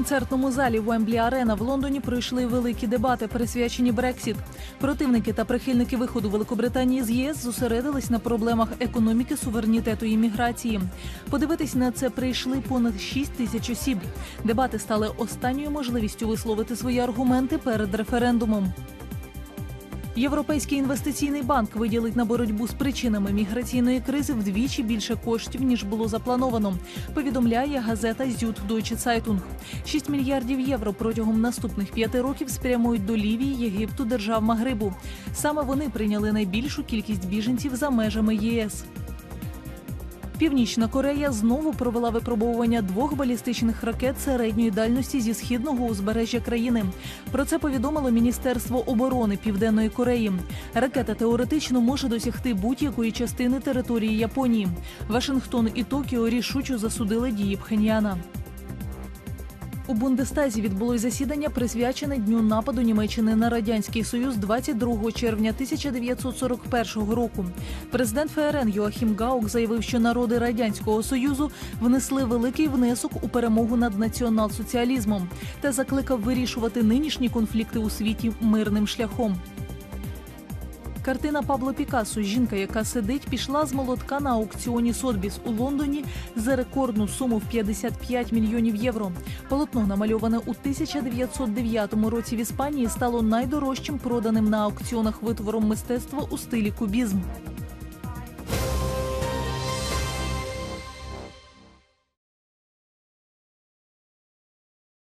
концертному залі Уемблі-арена в Лондоні пройшли великі дебати, присвячені Brexit. Противники та прихильники виходу Великобританії з ЄС зосередились на проблемах економіки, суверенітету і міграції. Подивитись на це прийшли понад 6 тисяч осіб. Дебати стали останньою можливістю висловити свої аргументи перед референдумом. Європейський інвестиційний банк виділить на боротьбу з причинами міграційної кризи вдвічі більше коштів, ніж було заплановано, повідомляє газета «Зют Дойче сайтунг». 6 мільярдів євро протягом наступних 5 років спрямують до Лівії, Єгипту, держав Магрибу. Саме вони прийняли найбільшу кількість біженців за межами ЄС. Північна Корея знову провела випробування 2 балістичних ракет середньої дальності зі східного узбережжя країни. Про це повідомило Міністерство оборони Південної Кореї. Ракета теоретично може досягти будь-якої частини території Японії. Вашингтон і Токіо рішуче засудили дії Пхеньяна. У Бундестазі відбулось засідання, присвячене Дню нападу Німеччини на Радянський Союз 22 червня 1941 року. Президент ФРН Йоахім Гаук заявив, що народи Радянського Союзу внесли великий внесок у перемогу над націонал-соціалізмом та закликав вирішувати нинішні конфлікти у світі мирним шляхом. Картина Пабло Пікасо «Жінка, яка сидить» пішла з молотка на аукціоні «Сотбіс» у Лондоні за рекордну суму в 55 мільйонів євро. Полотно, намальоване у 1909 році в Іспанії, стало найдорожчим проданим на аукціонах витвором мистецтва у стилі кубізм.